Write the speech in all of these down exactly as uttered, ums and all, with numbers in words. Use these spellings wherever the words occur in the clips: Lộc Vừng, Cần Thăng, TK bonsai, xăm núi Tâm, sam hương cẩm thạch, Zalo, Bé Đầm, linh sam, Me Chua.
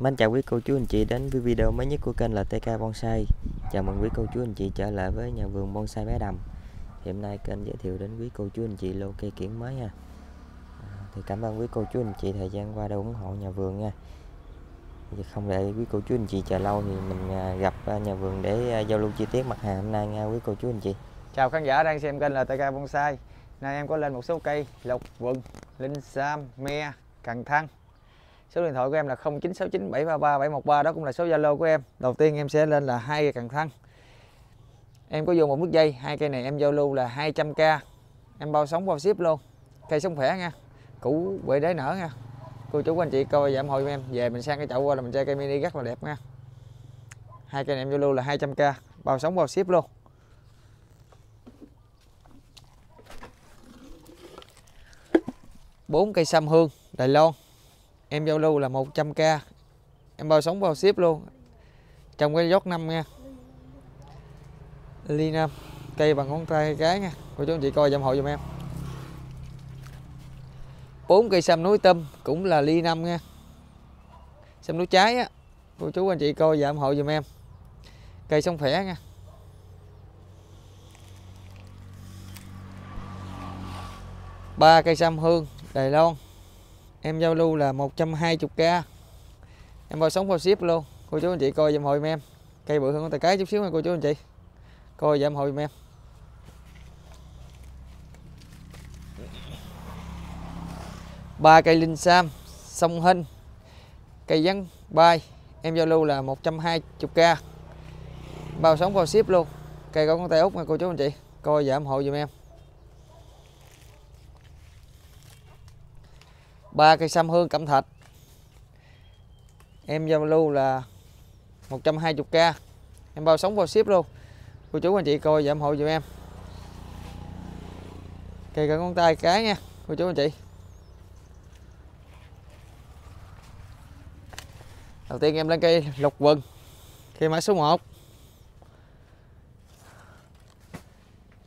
Mến chào quý cô chú anh chị đến với video mới nhất của kênh là tê ca bonsai. Chào mừng quý cô chú anh chị trở lại với nhà vườn bonsai Bé Đầm. Hiện nay kênh giới thiệu đến quý cô chú anh chị lô cây kiểng mới ha. À, thì cảm ơn quý cô chú anh chị thời gian qua đã ủng hộ nhà vườn nha. Thì không để quý cô chú anh chị chờ lâu thì mình gặp nhà vườn để giao lưu chi tiết mặt hàng hôm nay nha quý cô chú anh chị. Chào khán giả đang xem kênh là tê ca bonsai. Nay em có lên một số cây lộc vừng, linh sam, me, cần thăng. Số điện thoại của em là không chín sáu chín bảy ba ba bảy một ba, đó cũng là số Zalo của em. Đầu tiên em sẽ lên là hai cây cần thăng. Em có vô một mức dây, hai cây này em giao lưu là hai trăm k. Em bao sóng bao ship luôn. Cây sống khỏe nha. Củ quệ đế nở nha. Cô chú của anh chị coi giảm hội em, về mình sang cái chậu qua là mình chơi cây mini rất là đẹp nha. Hai cây này em giao lưu là hai trăm k, bao sóng bao ship luôn. bốn cây xăm hương Đài Loan. Em giao lưu là một trăm k. Em bao sóng bao ship luôn. Trong cái giót năm nha. Ly Nam. Cây bằng ngón tay cái nha. Cô chú anh chị coi giùm hộ giùm em. bốn cây xăm núi Tâm cũng là ly Nam nha. Xăm núi trái á. Cô chú anh chị coi giùm hộ giùm em. Cây sống khỏe nha. ba cây xăm hương Đài Loan. Em giao lưu là một trăm hai mươi k. Em bao sóng bao ship luôn. Cô chú anh chị coi giùm hội em. Cây bự hơn con tay cái chút xíu nha cô chú anh chị. Coi giùm hội em. ba cây linh sam song hình. Cây dán bay. Em giao lưu là một trăm hai mươi k. Bao sóng bao ship luôn. Cây có con tay út nha cô chú anh chị. Coi giùm hội giùm em. ba cây sam hương cẩm thạch. Em giao lưu là một trăm hai mươi k. Em bao sóng bao ship luôn. Cô chú anh chị coi và ủng hộ giùm em. Cây cả ngón tay cái nha, cô chú anh chị. Đầu tiên em lên cây lộc vừng. Cây mã số một.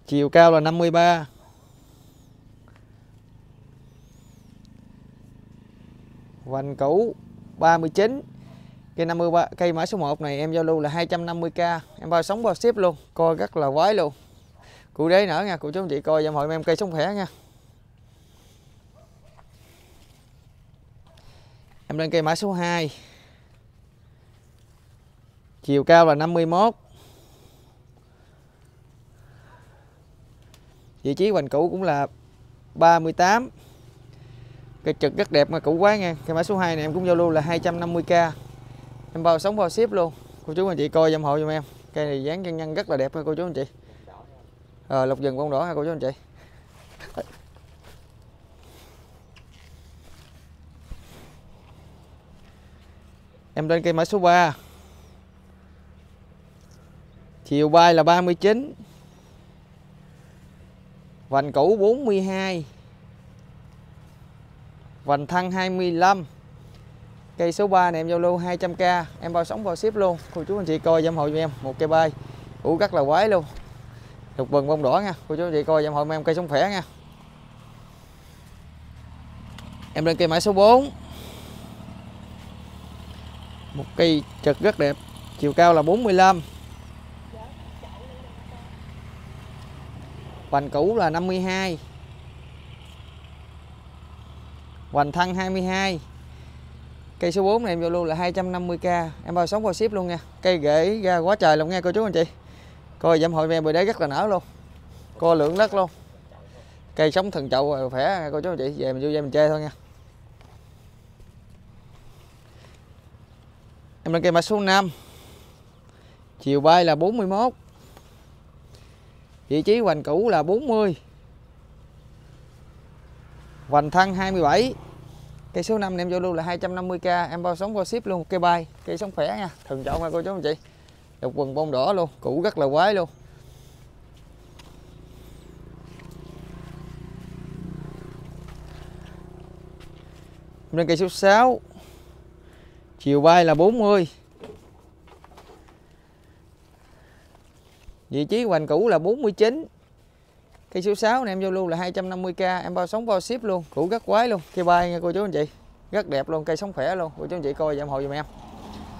Chiều cao là năm mươi ba. Vành cũ ba mươi chín. Cây năm mươi ba, cây mã số một này em giao lưu là hai trăm năm mươi k. Em bao sóng bao ship luôn. Coi rất là quái luôn. Cụ đế nở nha, cụ chú anh chị coi giùm hội em cây sống khỏe nha. Em lên cây mã số hai. Chiều cao là năm mươi mốt. Vị trí vành cũ cũng là ba mươi tám. Cây trực rất đẹp mà cũ quá nha. Cây mã số hai này em cũng giao lưu là hai trăm năm mươi k. Em bao sóng bao ship luôn. Cô chú anh chị coi giùm hộ giùm em. Cây này dáng chân nhân rất là đẹp nha cô chú anh chị. Ờ à, lộc vừng bông đỏ ha cô chú anh chị. Em lên cây mã số ba. Chiều bay là ba mươi chín. Vành cũ bốn mươi hai. Vành thăng hai mươi lăm. Cây số ba này em giao lưu hai trăm k. Em bao sóng bao ship luôn. Cô chú anh chị coi giùm hộ giùm em. Một cây bay. Ủ rất là quái luôn. Lộc vừng bông đỏ nha. Cô chú anh chị coi giùm hộ em cây sống khỏe nha. Em lên cây mã số bốn. Một cây trực rất đẹp. Chiều cao là bốn mươi lăm. Vành cũ là năm mươi hai. Hoành thăng hai mươi hai. Cây số bốn này em giao lưu là hai trăm năm mươi k. Em bao sóng bao ship luôn nha. Cây rễ ra quá trời luôn nha cô chú anh chị. Coi giảm hội me bữa đấy rất là nở luôn. Coi lượng đất luôn. Cây sống thần chậu khỏe nha cô chú anh chị. Về mình vô dây mình chơi thôi nha. Em lên cây mã số năm. Chiều bay là bốn mươi mốt. Vị trí hoành cũ là bốn mươi. Vành thăng hai mươi bảy. Cây số năm em giao lưu là hai trăm năm mươi k. Em bao sóng bao ship luôn. Cây bay. Cây sống khỏe nha. Thường trọng nha cô chú anh chị. Lộc vừng bông đỏ luôn. Củ rất là quái luôn. Lên cây số sáu. Chiều bay là bốn mươi. Vị trí hoành cũ là bốn mươi chín. Cây số sáu này em giao lưu là hai trăm năm mươi k. Em bao sóng bao ship luôn. Củ rất quái luôn. Cây bay nha cô chú anh chị. rất đẹp luôn, cây sống khỏe luôn. Cô chú anh chị coi và ủng hộ giùm em.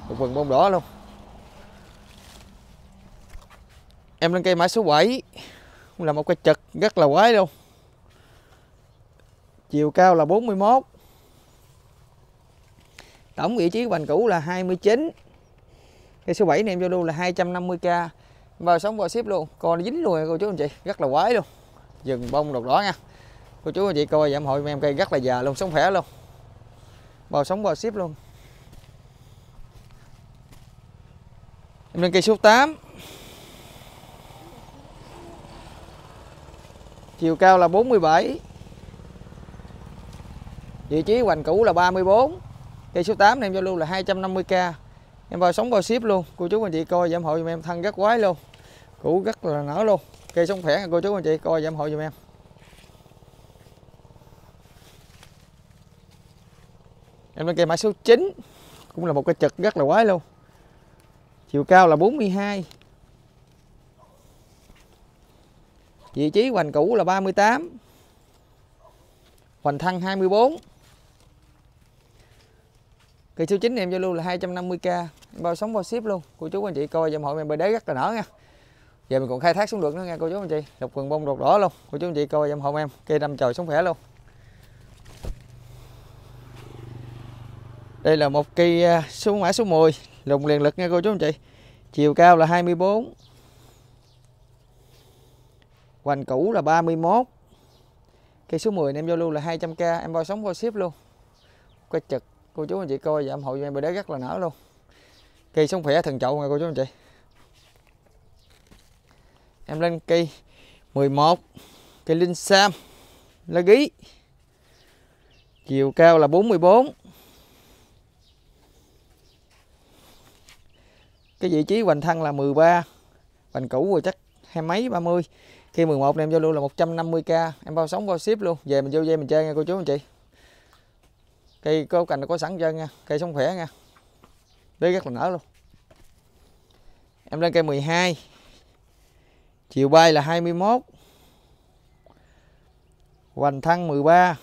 Lộc Vừng bông đỏ luôn. Em lên cây mã số bảy là một cây trực rất là quái luôn. Chiều cao là bốn mươi mốt. Tổng vị trí bành cũ là hai mươi chín. Cây số bảy này em vô lưu là hai trăm năm mươi k. Vào sống vào ship luôn. Coi dính luôn cô chú anh chị, rất là quái luôn. Dừng bông đột đỏ nha. Cô chú anh chị coi và ủng hộ giùm em, cây rất là già luôn, sống khỏe luôn. Vào sống vào ship luôn. Em lên cây số tám. Chiều cao là bốn mươi bảy. Vị trí hoành cũ là ba mươi bốn. Cây số tám này em giao lưu là hai trăm năm mươi k. Em vào sống vào ship luôn. Cô chú anh chị coi và ủng hộ giùm em, thân rất quái luôn. Cũ rất là nở luôn. Cây sống khỏe, cô chú anh chị coi và ủng hộ giùm em. Em lên cây mã số chín, cũng là một cái chật rất là quái luôn. Chiều cao là bốn mươi hai. Vị trí hoành cũ là ba mươi tám. Hoành thân hai mươi bốn. Cây số chín em giao lưu là hai trăm năm mươi k. Bao sống bao ship luôn. Cô chú anh chị coi dùm hộ em, bờ đế rất là nở nha. Giờ mình còn khai thác xuống được nữa nha cô chú anh chị. Lộc Vừng bông đột đỏ luôn. Cô chú anh chị coi dùm hộ em, cây năm trời sống khỏe luôn. Đây là một cây số mã số mười, lùng liền lực nha cô chú anh chị. Chiều cao là hai mươi bốn. Hoành cũ là ba mươi mốt. Cây số mười em giao lưu là hai trăm k. Em bao sống bao ship luôn. Cây trực cô chú anh chị coi và ủng hộ em, bữa đấy rất là nở luôn. Cây sống khỏe thần chậu nè cô chú anh chị. Em lên cây mười một, cây linh sam lá gí. Chiều cao là bốn mươi bốn. Cái vị trí hoành thân là mười ba. Hoành cũ rồi chắc hai mấy ba mươi. Cây mười một này em giao lưu là một trăm năm mươi k. Em bao sống bao ship luôn. Về mình vô dây mình chơi nha cô chú anh chị. Cây có cành có sẵn trơn nha, cây sống khỏe nha. Đấy rất là nở luôn. Em lên cây mười hai. Chiều bay là hai mươi mốt. Hoành thân mười ba.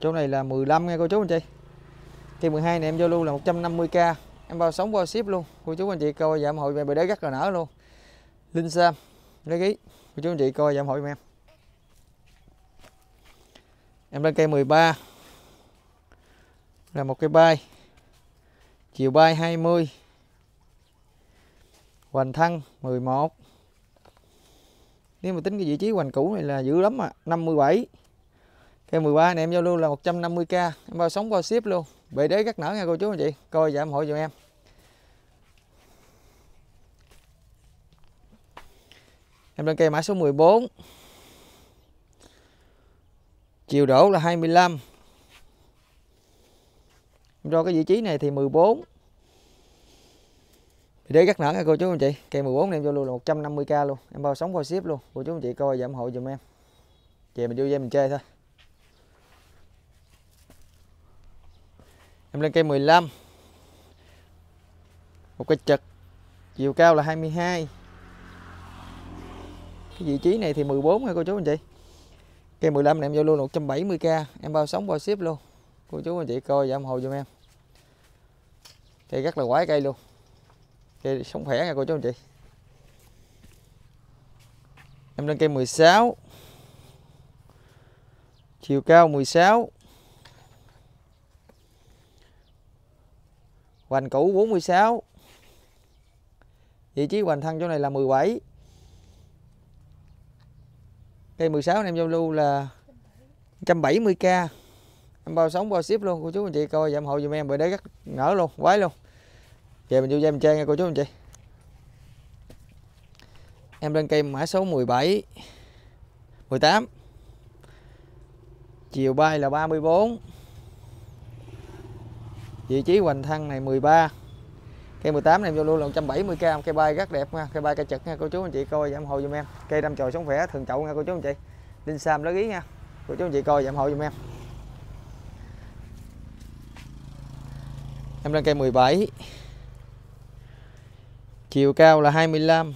Chỗ này là mười lăm nha cô chú anh chị. Cây mười hai này em giao lưu là một trăm năm mươi k. Em bao sống bao ship luôn. Cô chú anh chị coi và ủng hộ về bờ đế rất là nở luôn. Linh sam lá gí. Cô chú anh chị coi và ủng hộ em. Em lên cây mười ba là một cây bay. Chiều bay hai mươi. Hoành thân mười một. Nếu mà tính cái vị trí hoành cũ này là dữ lắm à, năm mươi bảy. Cây mười ba này em giao lưu là một trăm năm mươi k. Em bao sống bao ship luôn. Bệ đế rất nở nha cô chú anh chị. Coi và ủng hộ giùm em. Em lên cây mã số mười bốn. Chiều đổ là hai mươi lăm. Do cái vị trí này thì mười bốn. Để gắt nở nha cô chú anh chị. Cây mười bốn này em vô luôn là một trăm năm mươi k luôn. Em bao sống bao ship luôn. Cô chú anh chị coi và ủng hộ dùm em. Về mình vô dây mình chơi thôi. Em lên cây mười lăm. Một cây chật. Chiều cao là hai mươi hai. Cái vị trí này thì mười bốn nha cô chú anh chị. Cây mười lăm này em giao lưu là một trăm bảy mươi k. Em bao sống bao ship luôn. Cô chú anh chị coi và ủng hộ giùm em. Cây rất là quái cây luôn. Cây sống khỏe nha cô chú anh chị. Em lên cây mười sáu. Chiều cao mười sáu. Hoành cũ bốn mươi sáu. Vị trí hoành thân chỗ này là mười bảy. Cây mười sáu này em giao lưu là một trăm bảy mươi k. Em bao sống bao ship luôn. Cô chú anh chị coi và ủng hộ dùm em, bữa đấy rất nở luôn, quái luôn. Về mình vô dây mình chơi nha cô chú anh chị. Em lên cây mã số mười bảy, mười tám. Chiều bay là ba mươi bốn. Vị trí hoành thân này mười ba. Cây mười tám này em vô luôn là một trăm bảy mươi k. Cây bay rất đẹp nha, cây bay cây chật nha cô chú anh chị coi và ủng hộ giùm em. Cây đâm chồi sống khỏe thường chậu nha cô chú anh chị. Linh sam lá gí nha. Cô chú anh chị coi và ủng hộ giùm em. Em lên cây mười bảy. Chiều cao là hai mươi lăm.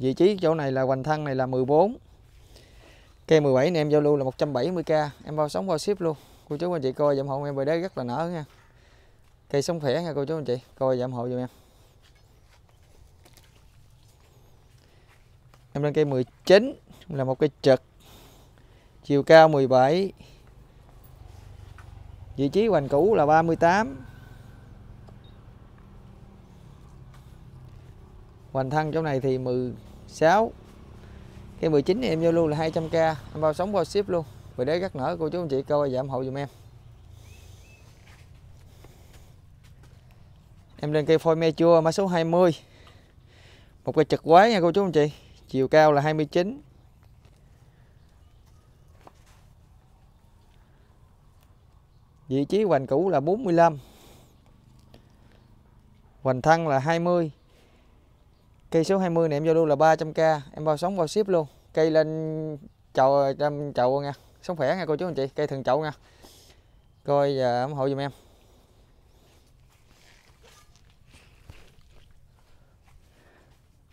Vị trí chỗ này là Hoành Thăng này là mười bốn. Cây mười bảy này em giao lưu là một trăm bảy mươi k, em bao sóng bao ship luôn. Cô chú anh chị coi giảm hộ em về đấy rất là nở nha. Cây sống khỏe nha cô chú anh chị, coi giảm hộ giùm em. Em lên cây mười chín là một cây trực. Chiều cao mười bảy. Vị trí hoành cũ là ba mươi tám. Hoành Thăng chỗ này thì mười sáu. Cây mười chín này em giao lưu là hai trăm k, em bao sóng bao ship luôn. Về đấy gắt nở cô chú anh chị coi giảm hộ giùm em. Em lên cây phôi me chua mã số hai mươi. Một cây chật quái nha cô chú anh chị. Chiều cao là hai mươi chín. Vị trí hoành cũ là bốn mươi lăm. Hoành Thăng là hai mươi. Cây số hai mươi này em giao lưu là ba trăm k, em bao sóng bao ship luôn. Cây lên chậu chậu nha, sống khỏe nha cô chú anh chị, cây thường chậu nha. Coi và ủng hộ giùm em.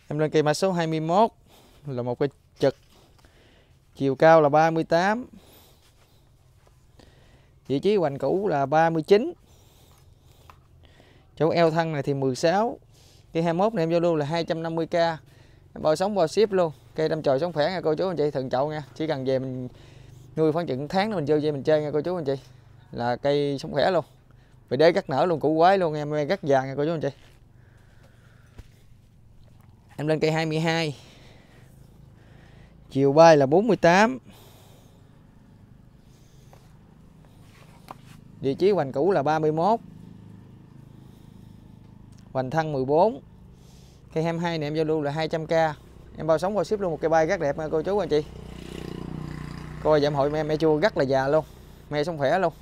Em lên cây mã số hai mươi mốt là một cây trực. Chiều cao là ba mươi tám. Vị trí hoành cũ là ba mươi chín. Chỗ eo thân này thì mười sáu. Cây hai mươi mốt này em giao lưu là hai trăm năm mươi k. Em bao sóng bao ship luôn. Cây đâm chồi sống khỏe nha cô chú anh chị, thận chậu nha. Chỉ cần về mình nuôi khoảng chừng tháng nữa mình vô về mình chơi nha cô chú anh chị. Là cây sống khỏe luôn. Vì đế cắt nở luôn, củ quái luôn em, em cắt già nha cô chú anh chị. Em lên cây hai mươi hai. Chiều bay là bốn mươi tám. Vị trí hoành cũ là ba mươi mốt. Hoành Thăng mười bốn. Cây hai mươi hai này em giao lưu là hai trăm k. Em bao sóng bao ship luôn, một cây bay rất đẹp nha cô chú anh chị. Coi giảm hội me me chua rất là già luôn. Me sống khỏe luôn.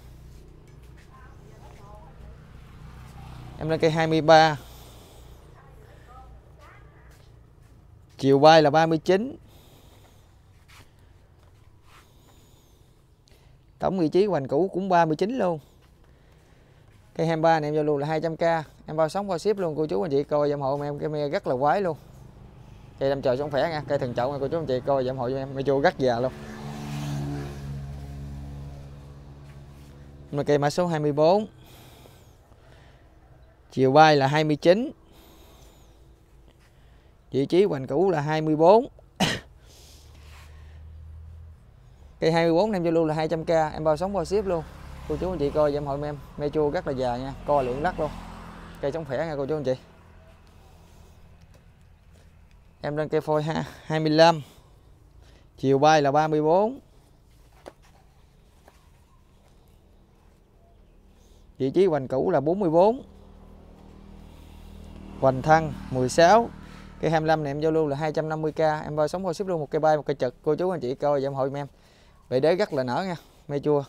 Em lên cây hai mươi ba. Chiều bay là ba mươi chín. Tổng vị trí hoành cũ cũng ba mươi chín luôn. Cây hai mươi ba này em giao lưu là hai trăm k. Em bao sóng bao ship luôn cô chú anh chị, coi giùm hộ em, cây me rất là quái luôn. Cây đâm trời sống khỏe nha, cây thần chậu nha cô chú anh chị, coi giùm hộ cho em, me chua rất già luôn. Mà cây mã số hai mươi bốn. Chiều bay là hai mươi chín. Vị trí hoành cũ là hai mươi bốn. Cây hai mươi bốn em giao lưu là hai trăm k, em bao sóng bao ship luôn. Cô chú anh chị coi giùm hộ em, me chua rất là già nha, coi lượng đất luôn. Cây sống khỏe nha cô chú anh chị. Em lên cây phôi ha, hai mươi lăm. Chiều bay là ba mươi bốn. Vị trí hoành cũ là bốn mươi bốn. Hoành Thăng mười sáu. Cây hai mươi lăm này em giao lưu là hai trăm năm mươi k, em bao sóng bao ship luôn, một cây bay một cây trực. Cô chú anh chị coi giảm hội giùm em. Bề đế rất là nở nha, me chua.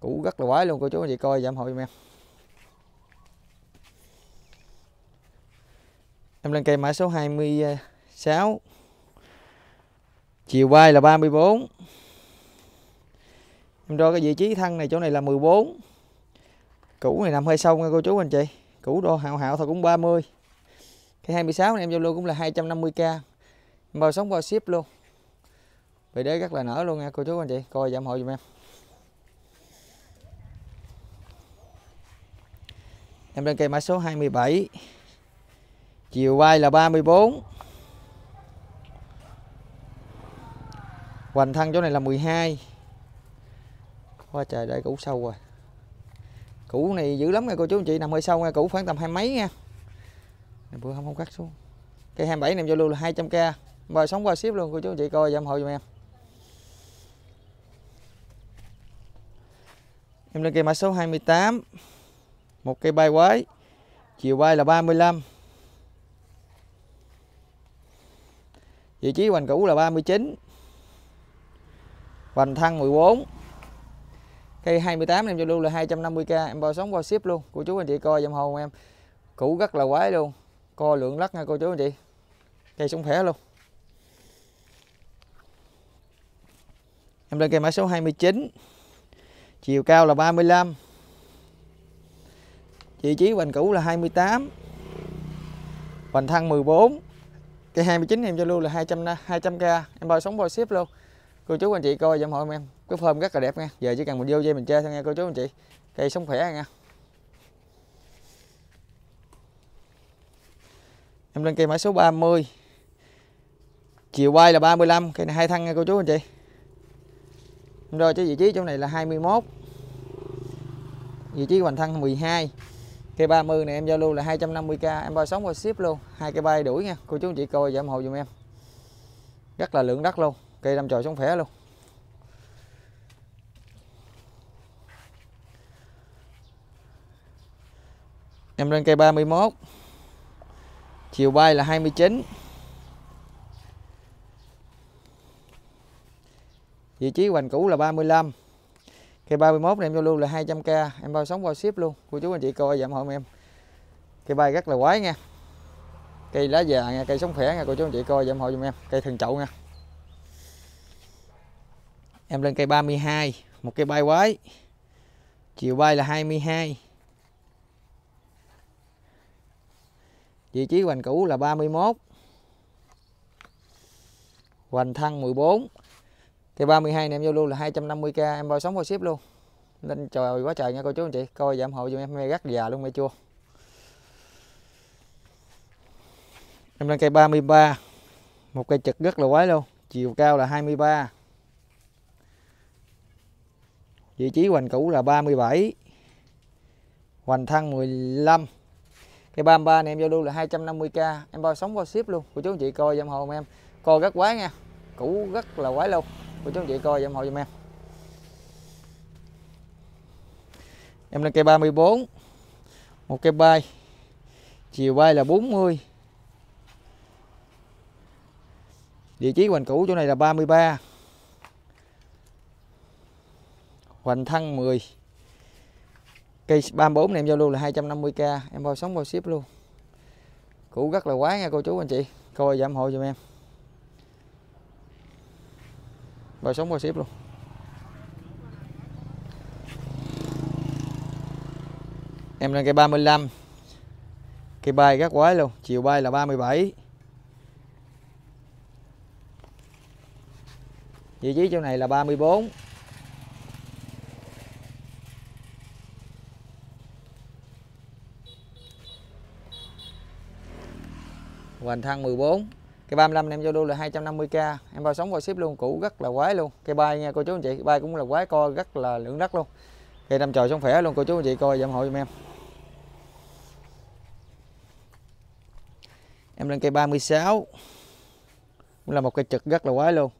Củ rất là quái luôn, cô chú anh chị coi giảm hội giùm em. Em lên cây mã số hai mươi sáu. Chiều bay là ba mươi bốn. Em đo cái vị trí thân này, chỗ này là mười bốn. Củ này nằm hơi sâu nha cô chú anh chị. Củ đô hạo hạo thôi cũng ba mươi. Cái hai mươi sáu này em giao lưu cũng là hai trăm năm mươi k. Bao sóng bao ship luôn. Vì đế rất là nở luôn nha cô chú anh chị, coi giảm hộ giùm em. Em lên cây mã số hai mươi bảy. Chiều bay là ba mươi bốn. Hoành Thăng chỗ này là mười hai. Quá trời, để củ sâu rồi. Củ này dữ lắm nha cô chú anh chị, nằm hơi sâu nha, củ khoảng tầm hai mấy nha. Bữa không không cắt xuống. Cây hai mươi bảy này em giao lưu là hai trăm k. Bao sóng bao ship luôn, cô chú anh chị coi giảm hộ giùm em. Em lên cây mã số hai mươi tám. Một cây bay quái. Chiều bay là ba mươi lăm. Vị trí hoành cũ là ba mươi chín. Hoành Thăng mười bốn. Cây hai mươi tám em giao lưu là hai trăm năm mươi k, em bao sóng bao ship luôn. Cô chú anh chị coi giùm hộ em. Củ rất là quái luôn. Coi lượng lắc nha cô chú anh chị. Cây sống khỏe luôn. Em lên cây mã số hai mươi chín. Chiều cao là ba mươi lăm. Vị trí hoành cũ là hai mươi tám. Hoành Thăng mười bốn. Cây hai mươi chín em cho luôn là hai trăm k, em bao sóng bao ship luôn. Cô chú anh chị coi giùm hộ em, cái form rất là đẹp nha. Giờ chỉ cần mình vô dây mình chơi thôi nha cô chú anh chị. Cây sống khỏe nha. Em lên cây mã số ba mươi. Chiều quay là ba mươi lăm, cây này hai thân nha cô chú anh chị. Em đo cho vị trí chỗ này là hai mươi mốt. Vị trí hoành thân mười hai. Cây ba mươi này em giao lưu là hai trăm năm mươi k, em bao sóng bao ship luôn. Hai cây bay đuổi nha. Cô chú anh chị coi và ủng hộ giùm em. Rất là lượng đất luôn. Cây đâm chồi sống khỏe luôn. Em lên cây ba mươi mốt. Chiều bay là hai mươi chín. Vị trí hoành cũ là ba mươi lăm. Cây ba mươi mốt này em giao lưu là hai trăm k, em bao sóng bao ship luôn. Cô chú anh chị coi và ủng hộ em. Cây bay rất là quái nha. Cây lá già nha, cây sống khỏe nha. Cô chú anh chị coi và ủng hộ giùm em. Cây thần chậu nha. Em lên cây ba mươi hai, một cây bay quái. Chiều bay là hai mươi hai. Vị trí hoành cũ là ba mươi mốt. Hoành thân mười bốn. Cây ba mươi hai này em giao lưu là hai trăm năm mươi k, em bao sóng bao ship luôn. Lên trời quá trời nha cô chú anh chị, coi giảm hộ giùm em. Me rất già luôn, me chua. Em lên cây ba mươi ba, một cây trực rất là quái luôn. Chiều cao là hai mươi ba. Vị trí hoành cũ là ba mươi bảy. Hoành thân mười lăm. Cây ba mươi ba này em giao lưu là hai trăm năm mươi k, em bao sóng bao ship luôn. Cô chú anh chị coi giảm hộ em. Coi rất quái nha. Cũ rất là quái luôn. Cô chú anh chị coi giùm hộ giùm em. Em lên cây ba mươi bốn, một cây bay. Chiều bay là bốn mươi. Địa chỉ hoành cũ chỗ này là ba mươi ba. Hoành thân mười. Cây ba mươi bốn này em giao lưu là hai trăm năm mươi k, em bao sóng bao ship luôn. Cũ rất là quái nha cô chú anh chị, coi giùm hộ giùm em. Rồi sống qua ship luôn. Em lên cây ba mươi lăm. Cây bay rất quái luôn. Chiều bay là ba mươi bảy. Vị trí chỗ này là ba mươi bốn. Hoành thăng mười bốn. Cây ba mươi lăm em giao lưu là hai trăm năm mươi k, em bao sóng bao ship luôn. Cũ rất là quái luôn. Cây bay nha cô chú anh chị, bay cũng là quái, coi rất là lượng đất luôn. Cây đâm chồi sống khỏe luôn. Cô chú anh chị coi ủng hộ giùm em. Em lên cây ba mươi sáu, cũng là một cây trực rất là quái luôn.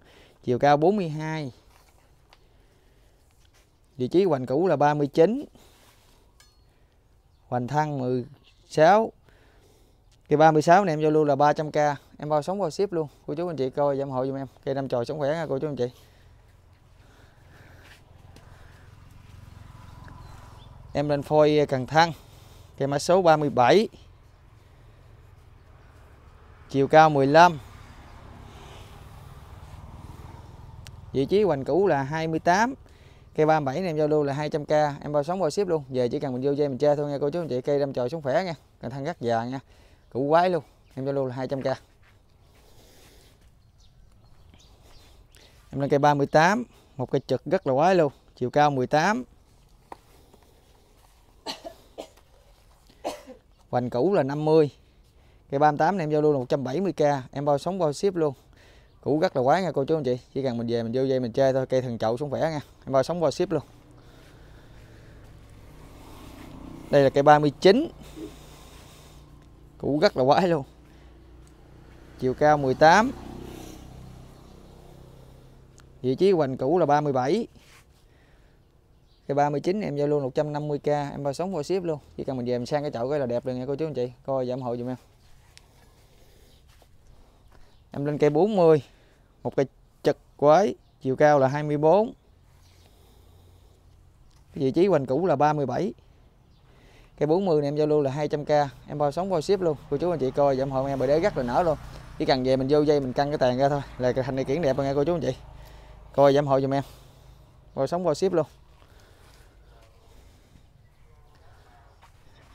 Chiều cao bốn mươi hai. Vị trí hoành cũ là ba mươi chín. Hoành thăng mười sáu. Cây ba mươi sáu này em giao lưu là ba trăm k, em bao sóng bao ship luôn. Cô chú anh chị coi giùm hộ giùm em. Cây đâm chồi sống khỏe nha cô chú anh chị. Em lên phôi Cần Thăng. Cây mã số ba mươi bảy. Chiều cao mười lăm. Vị trí hoành cũ là hai mươi tám. Cây ba mươi bảy này em giao lưu là hai trăm k, em bao sóng bao ship luôn. Về chỉ cần mình vô dây mình chơi thôi nha cô chú anh chị. Cây đâm chồi sống khỏe nha. Cần Thăng rất già nha. Cũ quái luôn. Em giao lưu là hai trăm k. Em lên cây ba mươi tám, một cây trực rất là quái luôn. Chiều cao mười tám. Hoành cũ là năm mươi. Cây ba mươi tám này em giao lưu là một trăm bảy mươi k, em bao sóng bao ship luôn. Cũ rất là quái nha cô chú anh chị. Chỉ cần mình về mình vô dây mình chơi thôi. Cây thần chậu sống khỏe nha. Em bao sóng bao ship luôn. Đây là cây ba mươi chín. Cũ rất là quái luôn. Chiều cao mười tám. Vị trí hoành cũ là ba mươi bảy. Cây ba mươi chín em giao luôn một trăm năm mươi k, em bao sóng bao ship luôn. Chỉ cần mình về mình sang cái chậu cái là đẹp liền nha cô chú anh chị. Coi và ủng hộ giùm em. Em lên cây bốn mươi, một cây chật quái. Chiều cao là hai mươi bốn. Vị trí hoành cũ là ba mươi bảy. Cây bốn mươi này em giao lưu là hai trăm k, em bao sóng bao ship luôn. Cô chú anh chị coi và ủng hộ em. Bởi đế rất là nở luôn. Chỉ cần về mình vô dây mình căng cái tàn ra thôi là thành cây kiển đẹp rồi nha cô chú anh chị. Coi giảm hộ giùm em. Bao sóng bao ship luôn.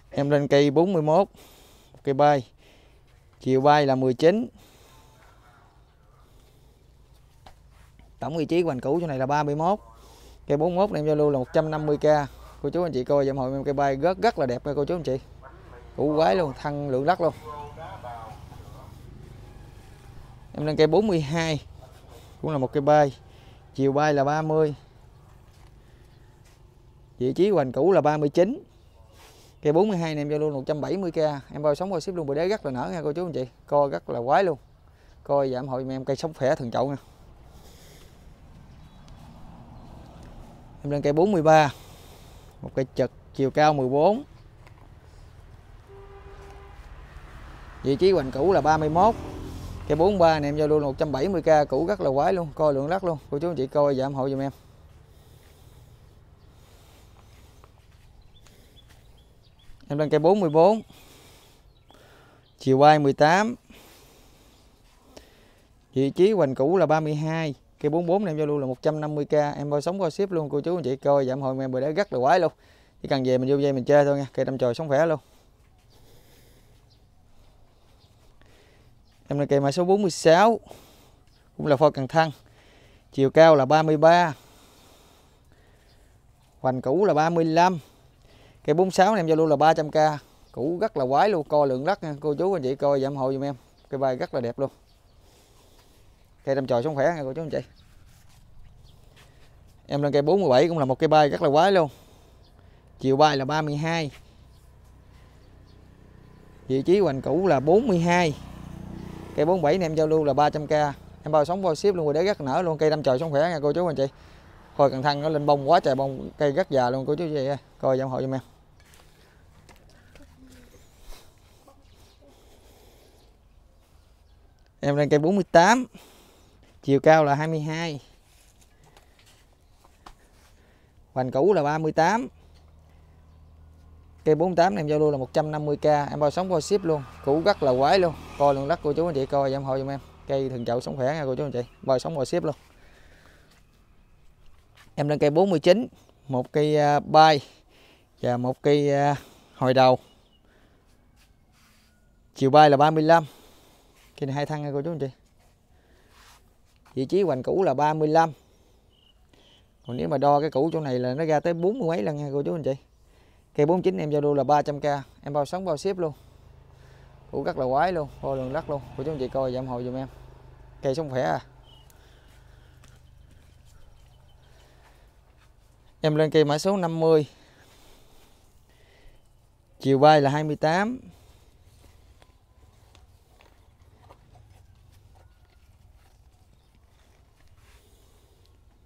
Em lên cây bốn mươi mốt, cây bay. Chiều bay là mười chín. Tổng vị trí hoành cũ chỗ này là ba mươi mốt, cây bốn mươi mốt đem giao lưu là một trăm năm mươi k. Cô chú anh chị coi dạm hội em cây bay rất rất là đẹp nha cô chú anh chị, củ quái luôn, thăng lượng đất luôn. Em lên cây bốn mươi hai cũng là một cây bay, chiều bay là ba mươi, vị trí hoành cũ là ba mươi chín. Cây bốn mươi hai này em giao luôn một trăm bảy mươi k, em bao sóng bao ship luôn, bữa đấy rất là nở nha cô chú anh chị, coi rất là quái luôn. Coi giảm hội em cây sống khỏe thường chậu nha. Em lên cây bốn mươi ba, một cây chật, chiều cao mười bốn, vị trí hoành cũ là ba mươi mốt. Cây bốn mươi ba này em giao luôn một trăm bảy mươi k, cũ rất là quái luôn, coi lượng đất luôn. Cô chú anh chị coi giảm hội giùm em. Em lên cây bốn mươi bốn, chiều bay mười tám, vị trí hoành cũ là ba mươi hai. Cây bốn mươi bốn này em giao lưu là một trăm năm mươi k, em bao sóng bao ship luôn cô chú anh chị coi giảm hội em bữa đấy rất là quái luôn. Chỉ cần về mình vô dây mình chơi thôi nha, cây đâm chồi sống khỏe luôn. Em là cây mã số bốn mươi sáu, cũng là phôi Cần Thăng, chiều cao là ba mươi ba, hoành cũ là ba mươi lăm. Cây bốn mươi sáu này em giao lưu là ba trăm k, cũ rất là quái luôn, coi lượng đất nha cô chú anh chị coi giảm hội giùm em, cây bay rất là đẹp luôn. Cây đâm chồi sống khỏe nha cô chú anh chị. Em lên cây bốn mươi bảy cũng là một cây bay rất là quái luôn, chiều bay là ba mươi hai, vị trí hoành cũ là bốn mươi hai. Cây bốn mươi bảy này em giao lưu là ba trăm k, em bao sóng bao ship luôn, rồi để rất nở luôn. Cây đâm chồi sống khỏe nha cô chú anh chị. Hồi Cần Thăng nó lên bông quá trời bông, cây rất già luôn cô chú chị ơi, coi giảm hội giùm em. Em lên cây bốn mươi tám, chiều cao là hai mươi hai, hoành cũ là ba mươi tám. Cây bốn mươi tám này em giao lưu là một trăm năm mươi k, em bao sóng bao ship luôn, cũ rất là quái luôn, coi lượng đất cô chú anh chị coi giảm hội giùm em, cây thường chậu sống khỏe nha cô chú anh chị, bao sóng bao ship luôn. Em lên cây bốn mươi chín, một cây bay và một cây hồi đầu, chiều bay là ba mươi lăm. Cây này hai thăng nha cô chú anh chị, vị trí hoành cũ là ba mươi lăm, còn nếu mà đo cái cũ chỗ này là nó ra tới bốn mươi mấy lần nha cô chú anh chị. Cây bốn mươi chín em giao lưu là ba trăm k, em bao sóng bao ship luôn, cũ rất là quái luôn, vô đường đất luôn. Cô chú anh chị coi giảm hội giùm em, cây sống khỏe à. Em lên cây mã số năm mươi, chiều bay là hai mươi tám,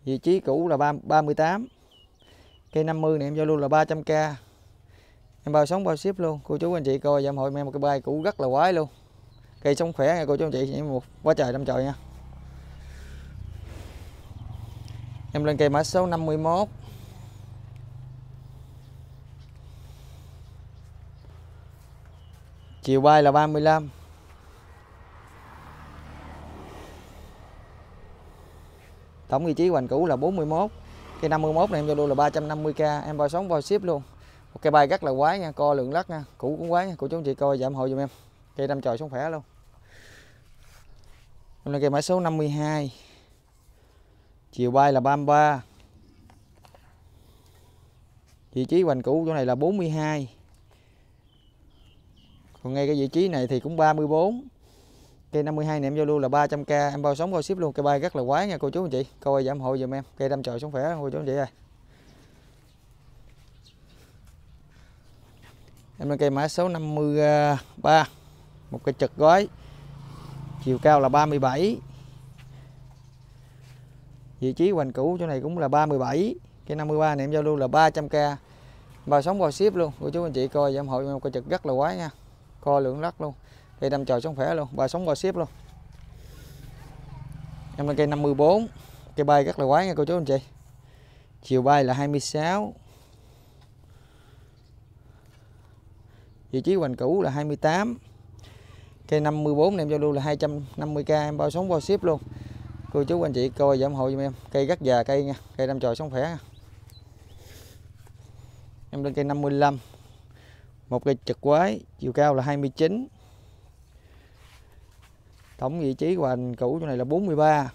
vị trí cũ là ba mươi tám. Cây năm mươi này em giao lưu là ba trăm k, em bao sóng bao ship luôn. Cô chú anh chị coi giảm hội em một cái bay cũ rất là quái luôn, cây sống khỏe nha cô chú anh chị, một quá trời đâm trời nha. Em lên cây mã số năm mươi mốt, chiều bay là ba mươi lăm, tổng vị trí hoành cũ là bốn mươi mốt. Cây năm mươi mốt này em giao lưu là ba trăm năm mươi k, em bao sóng bao ship luôn, một cây bay rất là quái nha, co lượng lắc nha, cũ cũng quái nha cô chú anh chị coi giảm hội giùm em, cây đâm chồi sống khỏe luôn. Em lên cây mã số năm mươi hai, chiều bay là ba mươi ba, vị trí hoành cũ chỗ này là bốn mươi hai, còn ngay cái vị trí này thì cũng ba mươi bốn. Cây năm mươi hai này em giao lưu là ba trăm k, em bao sóng bao ship luôn, cây bay rất là quái nha cô chú anh chị, coi giảm hội giùm em, cây đâm chồi sống khỏe cô chú anh chị ơi. Em lên cây mã số năm mươi ba, một cây chật gói, chiều cao là ba mươi bảy, vị trí hoành cũ chỗ này cũng là ba mươi bảy. Cây năm mươi ba này em giao lưu là ba trăm k, bao sóng bao ship luôn cô chú anh chị coi giảm hội giùm em, cây chật rất là quái nha, coi lượng đất luôn, cây đâm chồi sống khỏe luôn, ba sống ba ship luôn. Em lên cây năm mươi bốn, cây bay rất là quái nha cô chú anh chị, chiều bay là hai mươi sáu, vị trí hoành cũ là hai mươi tám. Cây năm mươi bốn này em giao lưu là hai trăm năm mươi k, em bao sống bao ship luôn, cô chú anh chị coi giảm hội giùm em, cây rất già cây nha, cây đâm chồi sống khỏe nha. Em lên cây năm mươi lăm, một cây chật quái, chiều cao là hai mươi chín, tổng vị trí hoành cũ chỗ này là bốn mươi ba,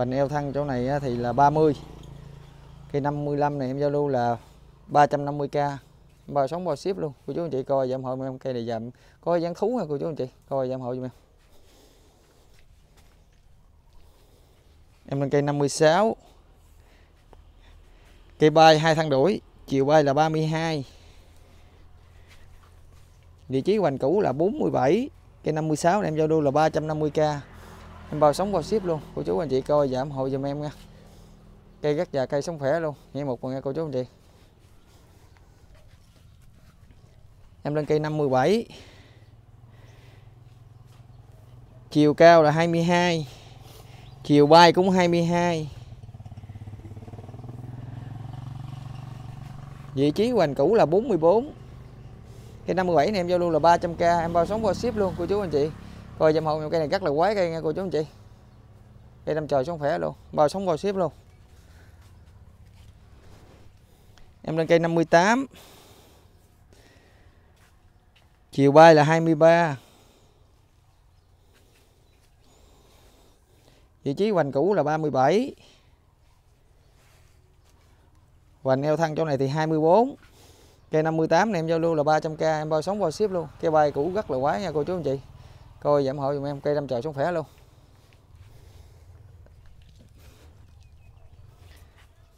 Vành eo thăng chỗ này thì là ba mươi. Cây năm mươi lăm này em giao lưu là ba trăm năm mươi k, bao sống bao ship luôn. Cô chú anh chị coi giảm hộ em, cây này giảm có dáng thú ha cô chú anh chị, coi giảm hộ giùm em. Em lên cây năm mươi sáu. Cây bay hai thân đuổi, chiều bay là ba mươi hai. Địa chỉ hoành cũ là bốn mươi bảy. Cây năm mươi sáu này em giao lưu là ba trăm năm mươi k. Em bao sống bao ship luôn. Cô chú anh chị coi giảm hộ giùm em nha. Cây rất già, cây sống khỏe luôn. Nghe một con nghe cô chú anh chị. Em lên cây năm mươi bảy. Chiều cao là hai mươi hai. Chiều bay cũng hai mươi hai. Vị trí hoành cũ là bốn mươi bốn. Cây năm mươi bảy này em giao lưu là ba trăm k. Em bao sống bao ship luôn cô chú anh chị. Coi dâm hồn, cây này rất là quái cây nha cô chú anh chị. Cây năm trời sống khỏe luôn. Bao sống bao ship luôn. Em lên cây năm mươi tám. Chiều bay là hai mươi ba. Vị trí hoành cũ là ba mươi bảy. Hoành eo thăng chỗ này thì hai mươi bốn. Cây năm mươi tám này em giao lưu là ba trăm k. Em bao sống bao ship luôn. Cây bay cũ rất là quái nha cô chú anh chị. Coi giảm hộ dùm em, cây năm trời sống khỏe luôn.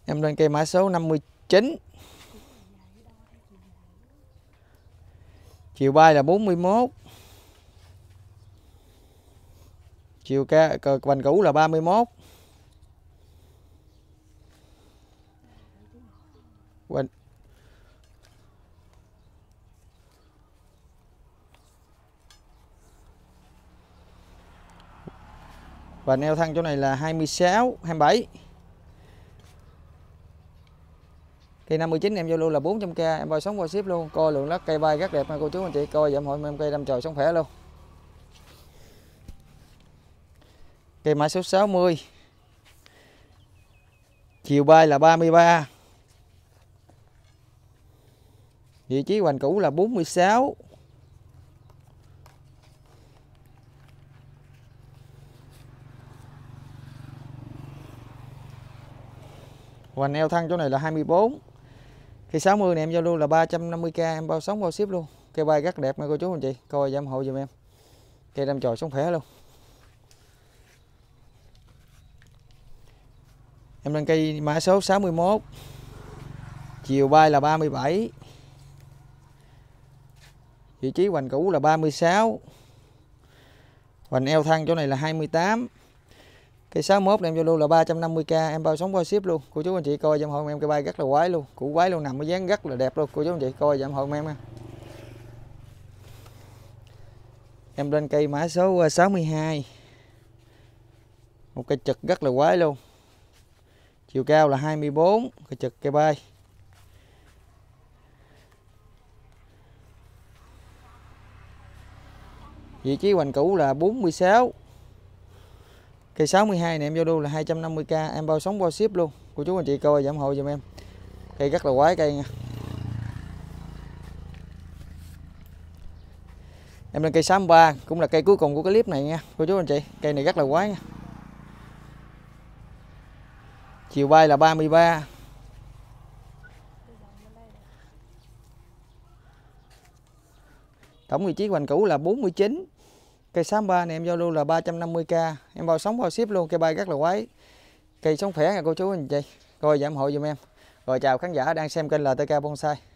Em lên cây mã số năm mươi chín. Chiều bay là bốn mươi mốt. Chiều ca hoành cũ là ba mươi mốt. Hoành Hoành eo thăng chỗ này là hai mươi sáu, hai mươi bảy. Cây năm mươi chín em giao lưu là bốn trăm k, em bao sống bao ship luôn. Coi lượng lát cây bay rất đẹp nha cô chú anh chị. Coi giảm hội em cây năm trời sống khỏe luôn. Cây mã số sáu mươi. Chiều bay là ba mươi ba. Vị trí hoành cũ là bốn mươi sáu. Hoành eo thăng chỗ này là hai mươi bốn. Cây sáu mươi này em giao lưu là ba trăm năm mươi k, em bao sống bao ship luôn. Cây bay rất đẹp nha cô chú anh chị. Coi giảm hộ giùm em. Cây năm trời sống khỏe luôn. Em lên cây mã số sáu mươi mốt. Chiều bay là ba mươi bảy. Vị trí hoành cũ là ba mươi sáu. Hoành eo thăng chỗ này là hai mươi tám. Cây sáu mươi mốt này em giao lưu là ba trăm năm mươi k, em bao sống bao ship luôn. Cô chú anh chị coi giảm hộ em, cây bay rất là quái luôn. Củ quái luôn, nằm ở dáng rất là đẹp luôn. Cô chú anh chị coi giảm hộ em nha. Em lên cây mã số sáu mươi hai. Một cây trực rất là quái luôn. Chiều cao là hai mươi bốn, cây trực cây bay. Vị trí hoành cũ là bốn mươi sáu. Cây sáu mươi hai này em giao lưu là hai trăm năm mươi k, em bao sống bao ship luôn. Cô chú anh chị coi giảm hộ giùm em. Cây rất là quái cây nha. Em lên cây sáu mươi ba, cũng là cây cuối cùng của cái clip này nha cô chú anh chị. Cây này rất là quái nha. Chiều bay là ba mươi ba. Tổng vị trí hoành cũ là bốn mươi chín. Cây sáu mươi ba này em giao lưu là ba trăm năm mươi k. Em bao sống bao ship luôn. Cây bay rất là quái. Cây sống khỏe nha cô chú anh chị. Coi giảm hộ giùm em. Rồi chào khán giả đang xem kênh là tê ca bonsai.